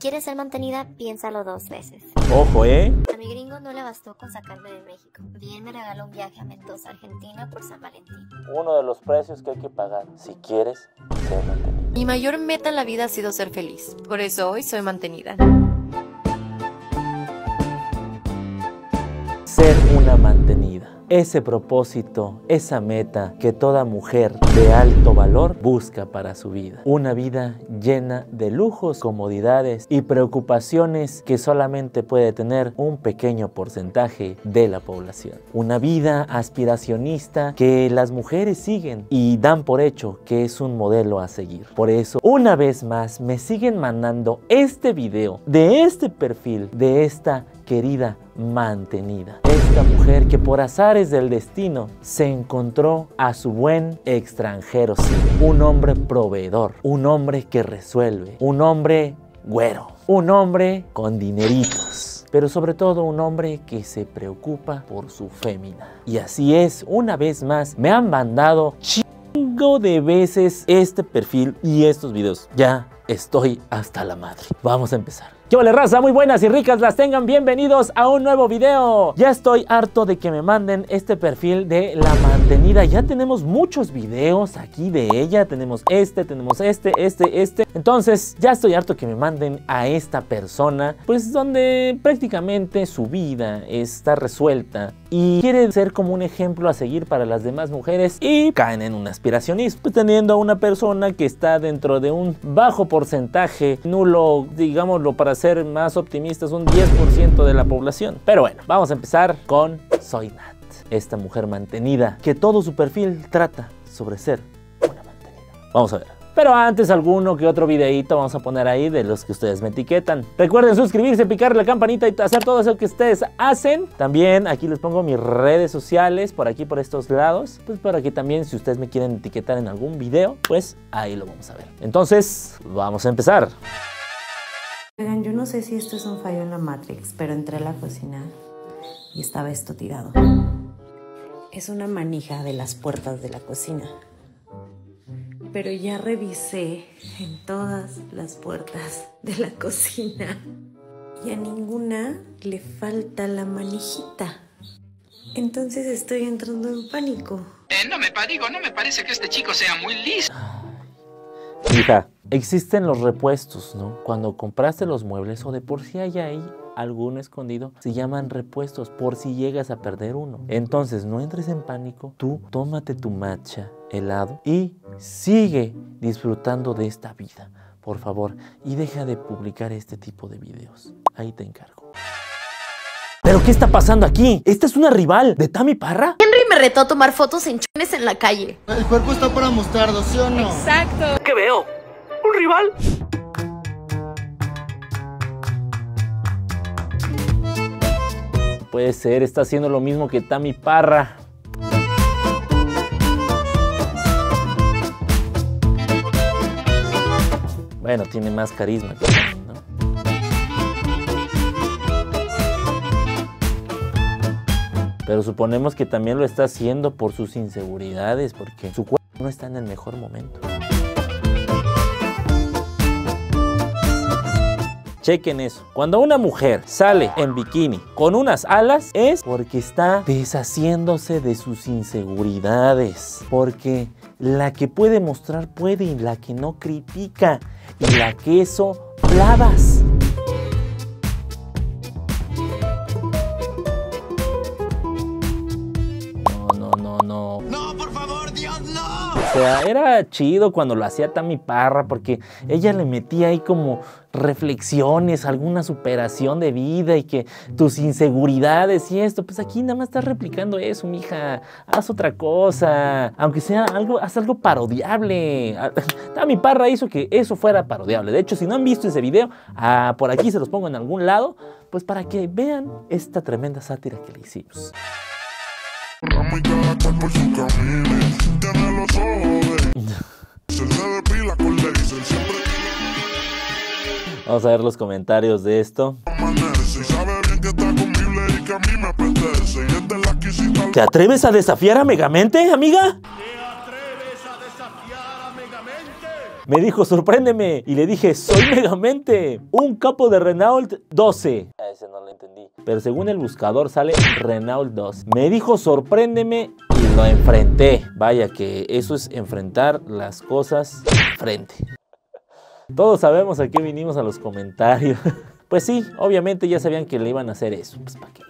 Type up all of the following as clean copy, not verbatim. ¿Quieres ser mantenida? Piénsalo 2 veces. ¡Ojo, eh! A mi gringo no le bastó con sacarme de México. Bien me regaló un viaje a Mendoza, Argentina por San Valentín. Uno de los precios que hay que pagar si quieres ser mantenida. Mi mayor meta en la vida ha sido ser feliz. Por eso hoy soy mantenida. Ser una mantenida. Ese propósito, esa meta que toda mujer de alto valor busca para su vida. Una vida llena de lujos, comodidades y preocupaciones que solamente puede tener un pequeño porcentaje de la población. Una vida aspiracionista que las mujeres siguen y dan por hecho que es un modelo a seguir. Por eso, una vez más, me siguen mandando este video de este perfil, de esta querida mantenida. Esta mujer que por azares del destino se encontró a su buen extranjero, sí, un hombre proveedor, un hombre que resuelve, un hombre güero, un hombre con dineritos, pero sobre todo un hombre que se preocupa por su fémina. Y así es, una vez más me han mandado chingo de veces este perfil y estos videos. Ya estoy hasta la madre. Vamos a empezar. ¡Qué ole, raza! Muy buenas y ricas las tengan. Bienvenidos a un nuevo video. Ya estoy harto de que me manden este perfil de la mantenida. Ya tenemos muchos videos aquí de ella. Tenemos este. Entonces, ya estoy harto que me manden a esta persona, pues donde prácticamente su vida está resuelta y quiere ser como un ejemplo a seguir para las demás mujeres y caen en un aspiracionismo. Pues teniendo a una persona que está dentro de un bajo porcentaje, nulo, digámoslo para ser más optimistas, un 10% de la población. Pero bueno, vamos a empezar con Soy Nath, esta mujer mantenida que todo su perfil trata sobre ser una mantenida. Vamos a ver. Pero antes alguno que otro videito vamos a poner ahí de los que ustedes me etiquetan. Recuerden suscribirse, picarle la campanita y hacer todo eso que ustedes hacen. También aquí les pongo mis redes sociales por aquí, por estos lados. Pues por aquí también, si ustedes me quieren etiquetar en algún video, pues ahí lo vamos a ver. Entonces, vamos a empezar. Oigan, yo no sé si esto es un fallo en la Matrix, pero entré a la cocina y estaba esto tirado. Es una manija de las puertas de la cocina. Pero ya revisé en todas las puertas de la cocina y a ninguna le falta la manijita. Entonces estoy entrando en pánico. No me parece que este chico sea muy listo. Hija, existen los repuestos, ¿no? Cuando compraste los muebles o de por sí hay ahí alguno escondido, se llaman repuestos por si llegas a perder uno. Entonces no entres en pánico, tú tómate tu matcha helado y sigue disfrutando de esta vida, por favor. Y deja de publicar este tipo de videos, ahí te encargo. ¿Pero qué está pasando aquí? ¿Esta es una rival de Tammy Parra? Henry me retó a tomar fotos en chones en la calle. El cuerpo está para mostrarlo, ¿sí o no? Exacto. ¿Qué veo? ¿Un rival? Puede ser, está haciendo lo mismo que Tammy Parra. Bueno, tiene más carisma que Tammy, ¿no? Pero suponemos que también lo está haciendo por sus inseguridades, porque su cuerpo no está en el mejor momento. Chequen eso. Cuando una mujer sale en bikini con unas alas es porque está deshaciéndose de sus inseguridades. Porque la que puede mostrar puede y la que no critica y la que eso clavas. O sea, era chido cuando lo hacía Tammy Parra porque ella le metía ahí como reflexiones, alguna superación de vida y que tus inseguridades y esto. Pues aquí nada más estás replicando eso, mija. Haz otra cosa, aunque sea algo, haz algo parodiable. Tammy Parra hizo que eso fuera parodiable. De hecho, si no han visto ese video, por aquí se los pongo en algún lado, pues para que vean esta tremenda sátira que le hicimos. Vamos a ver los comentarios de esto. ¿Te atreves a desafiar a Megamente, amiga? Me dijo, sorpréndeme. Y le dije, soy Megamente, un capo de Renault 12. A ese no lo entendí. Pero según el buscador sale Renault 12. Me dijo, sorpréndeme. Y lo enfrenté. Vaya que eso es enfrentar las cosas frente. Todos sabemos a qué vinimos a los comentarios. Pues sí, obviamente ya sabían que le iban a hacer eso. Pues para qué.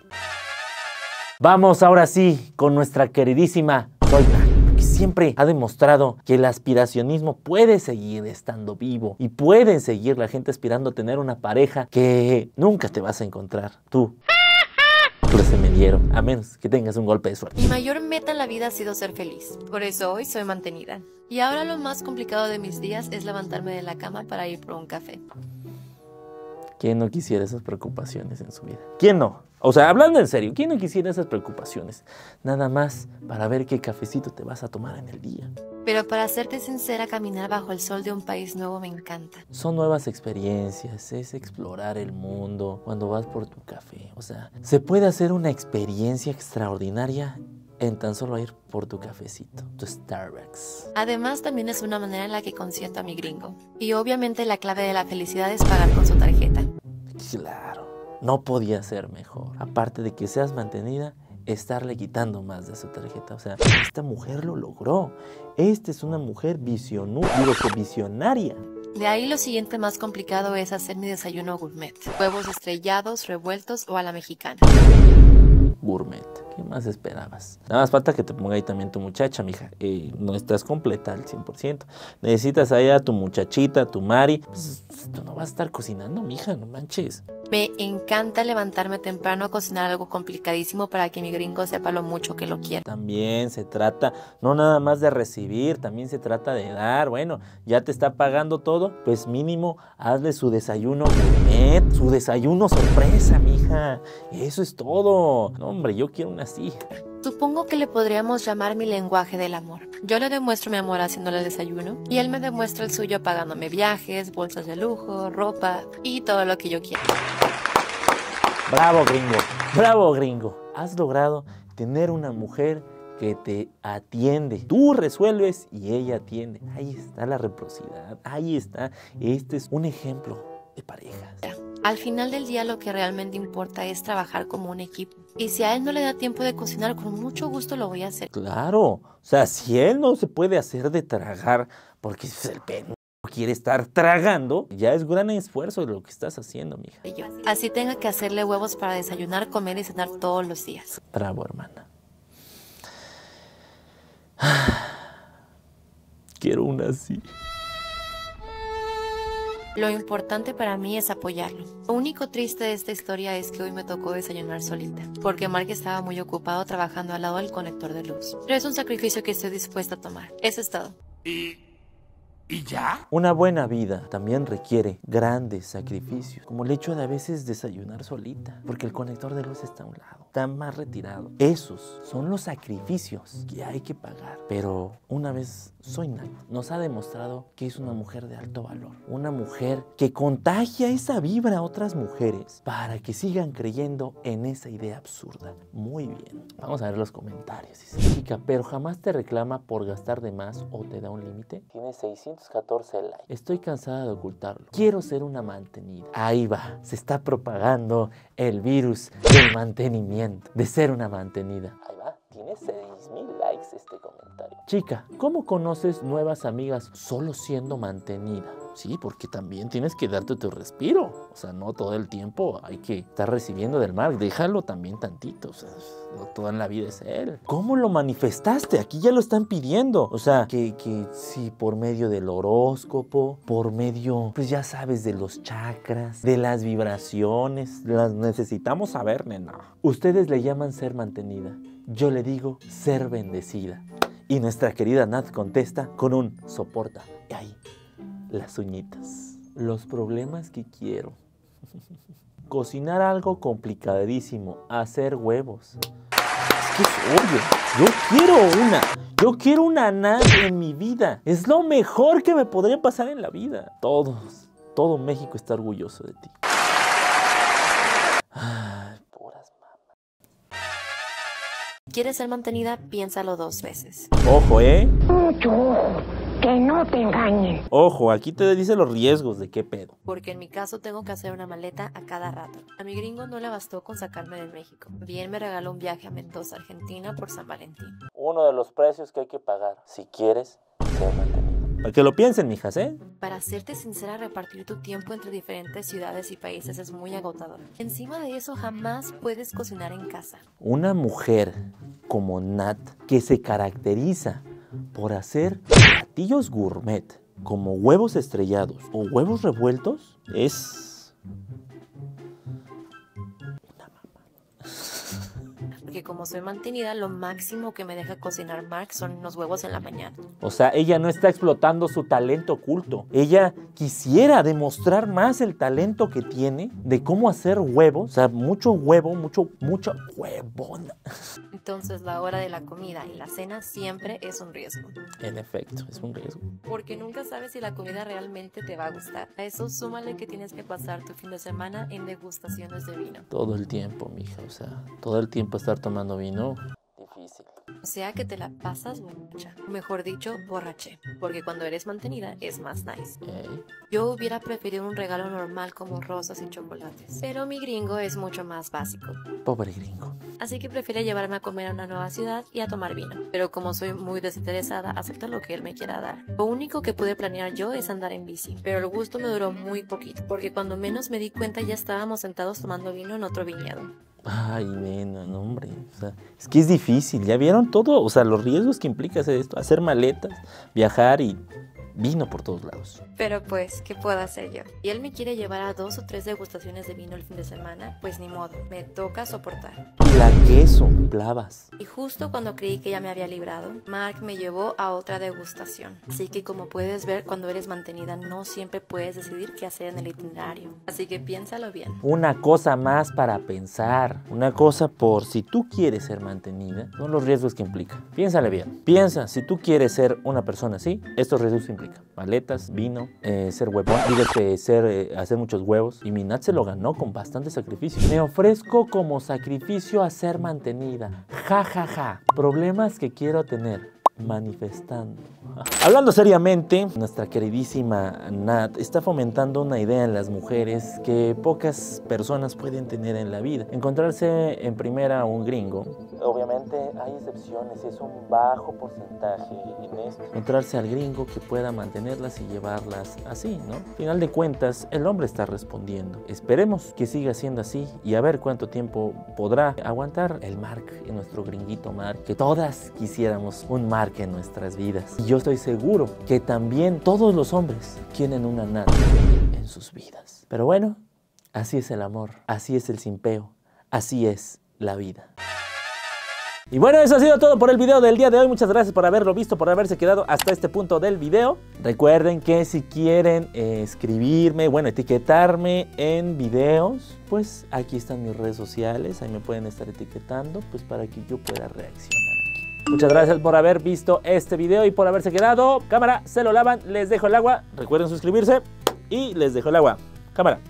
Vamos ahora sí con nuestra queridísima Soy Nath, que siempre ha demostrado que el aspiracionismo puede seguir estando vivo y pueden seguir la gente aspirando a tener una pareja que nunca te vas a encontrar tú. A menos que tengas un golpe de suerte. Mi mayor meta en la vida ha sido ser feliz. Por eso hoy soy mantenida. Y ahora lo más complicado de mis días es levantarme de la cama para ir por un café. ¿Quién no quisiera esas preocupaciones en su vida? ¿Quién no? O sea, hablando en serio, ¿quién no quisiera esas preocupaciones? Nada más para ver qué cafecito te vas a tomar en el día. Pero para serte sincera, caminar bajo el sol de un país nuevo me encanta. Son nuevas experiencias, es explorar el mundo cuando vas por tu café. O sea, se puede hacer una experiencia extraordinaria en tan solo ir por tu cafecito, tu Starbucks. Además, también es una manera en la que consiento a mi gringo. Y obviamente la clave de la felicidad es pagar con su tarjeta. Claro, no podía ser mejor. Aparte de que seas mantenida, estarle quitando más de su tarjeta. O sea, esta mujer lo logró. Esta es una mujer visionaria. De ahí lo siguiente más complicado es hacer mi desayuno gourmet. Huevos estrellados, revueltos o a la mexicana. Gourmet. ¿Qué más esperabas? Nada más falta que te ponga ahí también tu muchacha, mija. No estás completa al 100%. Necesitas ahí a tu muchachita, a tu Mari. Pues, tú no vas a estar cocinando, mija, no manches. Me encanta levantarme temprano a cocinar algo complicadísimo para que mi gringo sepa lo mucho que lo quiere. También se trata, no nada más de recibir, también se trata de dar. Bueno, ya te está pagando todo, pues mínimo hazle su desayuno gourmet, su desayuno sorpresa, mija. Eso es todo. No, hombre, yo quiero una así. Supongo que le podríamos llamar mi lenguaje del amor. Yo le demuestro mi amor haciéndole el desayuno y él me demuestra el suyo pagándome viajes, bolsas de lujo, ropa y todo lo que yo quiera. Bravo, gringo. Bravo, gringo. Has logrado tener una mujer que te atiende. Tú resuelves y ella atiende. Ahí está la reciprocidad. Ahí está. Este es un ejemplo de parejas. Al final del día lo que realmente importa es trabajar como un equipo. Y si a él no le da tiempo de cocinar, con mucho gusto lo voy a hacer. Claro, o sea, si él no se puede hacer de tragar, porque es el pendejo quiere estar tragando, ya es gran esfuerzo lo que estás haciendo, mija. Así tenga que hacerle huevos para desayunar, comer y cenar todos los días. Bravo, hermana. Quiero una así. Lo importante para mí es apoyarlo. Lo único triste de esta historia es que hoy me tocó desayunar solita, porque Mark estaba muy ocupado trabajando al lado del conector de luz. Pero es un sacrificio que estoy dispuesta a tomar. Eso es todo. ¿Y ya? Una buena vida también requiere grandes sacrificios, como el hecho de a veces desayunar solita, porque el conector de luz está a un lado, está más retirado. Esos son los sacrificios que hay que pagar. Pero una vez Soy Nath nos ha demostrado que es una mujer de alto valor, una mujer que contagia esa vibra a otras mujeres para que sigan creyendo en esa idea absurda. Muy bien, vamos a ver los comentarios. Dice, chica, pero jamás te reclama por gastar de más o te da un límite. Tienes 600. 14 likes. Estoy cansada de ocultarlo. Quiero ser una mantenida. Ahí va. Se está propagando el virus del mantenimiento. De ser una mantenida. Ahí va. Tiene 6,000 likes este comentario. Chica, ¿cómo conoces nuevas amigas solo siendo mantenida? Sí, porque también tienes que darte tu respiro. O sea, no todo el tiempo hay que estar recibiendo del mal. Déjalo también tantito. O sea, no toda la vida es él. ¿Cómo lo manifestaste? Aquí ya lo están pidiendo. O sea, que sí, por medio del horóscopo, por medio, pues ya sabes, de los chakras, de las vibraciones. Las necesitamos saber, nena. Ustedes le llaman ser mantenida. Yo le digo ser bendecida. Y nuestra querida Nath contesta con un soporta. Y ahí. Las uñitas. Los problemas que quiero. Cocinar algo complicadísimo. Hacer huevos. Es que es obvio. Yo quiero una. Yo quiero una Nath en mi vida. Es lo mejor que me podría pasar en la vida. Todos. Todo México está orgulloso de ti. Ay, puras mamas. ¿Quieres ser mantenida? Piénsalo dos veces. Ojo, ¿eh? Mucho ojo. Que no te engañen. Ojo, aquí te dice los riesgos de qué pedo. Porque en mi caso tengo que hacer una maleta a cada rato. A mi gringo no le bastó con sacarme de México. Bien me regaló un viaje a Mendoza, Argentina por San Valentín. Uno de los precios que hay que pagar. Si quieres, ser mantenido. Para que lo piensen, mijas, ¿eh? Para serte sincera, repartir tu tiempo entre diferentes ciudades y países es muy agotador. Encima de eso, jamás puedes cocinar en casa. Una mujer como Nat, que se caracteriza por hacer platillos gourmet, como huevos estrellados o huevos revueltos, es una mamá. Porque como soy mantenida, lo máximo que me deja cocinar Mark son unos huevos en la mañana. O sea, ella no está explotando su talento oculto. Ella quisiera demostrar más el talento que tiene de cómo hacer huevos. O sea, mucho huevo, mucho huevona. Entonces la hora de la comida y la cena siempre es un riesgo. En efecto, es un riesgo. Porque nunca sabes si la comida realmente te va a gustar. A eso súmale que tienes que pasar tu fin de semana en degustaciones de vino. Todo el tiempo, mija, o sea, todo el tiempo estar tomando vino. Difícil. O sea que te la pasas borracha. Mejor dicho, borrache. Porque cuando eres mantenida es más nice. Okay. Yo hubiera preferido un regalo normal como rosas y chocolates. Pero mi gringo es mucho más básico. Pobre gringo. Así que prefiere llevarme a comer a una nueva ciudad y a tomar vino. Pero como soy muy desinteresada, acepto lo que él me quiera dar. Lo único que pude planear yo es andar en bici. Pero el gusto me duró muy poquito. Porque cuando menos me di cuenta ya estábamos sentados tomando vino en otro viñedo. Ay, nena, no, hombre. O sea, es que es difícil. ¿Ya vieron todo? O sea, los riesgos que implica hacer esto. Hacer maletas, viajar y vino por todos lados. Pero pues, ¿qué puedo hacer yo? Y él me quiere llevar a 2 o 3 degustaciones de vino el fin de semana. Pues ni modo, me toca soportar. La que soplabas. Y justo cuando creí que ya me había librado, Mark me llevó a otra degustación. Así que como puedes ver, cuando eres mantenida no siempre puedes decidir qué hacer en el itinerario. Así que piénsalo bien. Una cosa más para pensar. Una cosa por si tú quieres ser mantenida, son los riesgos que implica. Piénsale bien. Piensa, si tú quieres ser una persona así, estos riesgos implican. Maletas, vino, ser huevón, dígate, hacer muchos huevos. Y mi Nat se lo ganó con bastante sacrificio. Me ofrezco como sacrificio a ser mantenida. Ja, ja, ja. Problemas que quiero tener. Manifestando. Hablando seriamente, nuestra queridísima Nat está fomentando una idea en las mujeres que pocas personas pueden tener en la vida. Encontrarse en primera a un gringo. Obviamente hay excepciones, es un bajo porcentaje en esto. Encontrarse al gringo que pueda mantenerlas y llevarlas así, ¿no? Al final de cuentas, el hombre está respondiendo. Esperemos que siga siendo así y a ver cuánto tiempo podrá aguantar el Mark, nuestro gringuito Mark, que todas quisiéramos un Mark que en nuestras vidas. Y yo estoy seguro que también todos los hombres tienen una Nat en sus vidas. Pero bueno, así es el amor, así es el simpeo, así es la vida. Y bueno, eso ha sido todo por el video del día de hoy. Muchas gracias por haberlo visto, por haberse quedado hasta este punto del video. Recuerden que si quieren escribirme, bueno, etiquetarme en videos, pues aquí están mis redes sociales. Ahí me pueden estar etiquetando, pues para que yo pueda reaccionar. Muchas gracias por haber visto este video y por haberse quedado. Cámara, se lo lavan, les dejo el agua. Recuerden suscribirse y les dejo el agua. Cámara.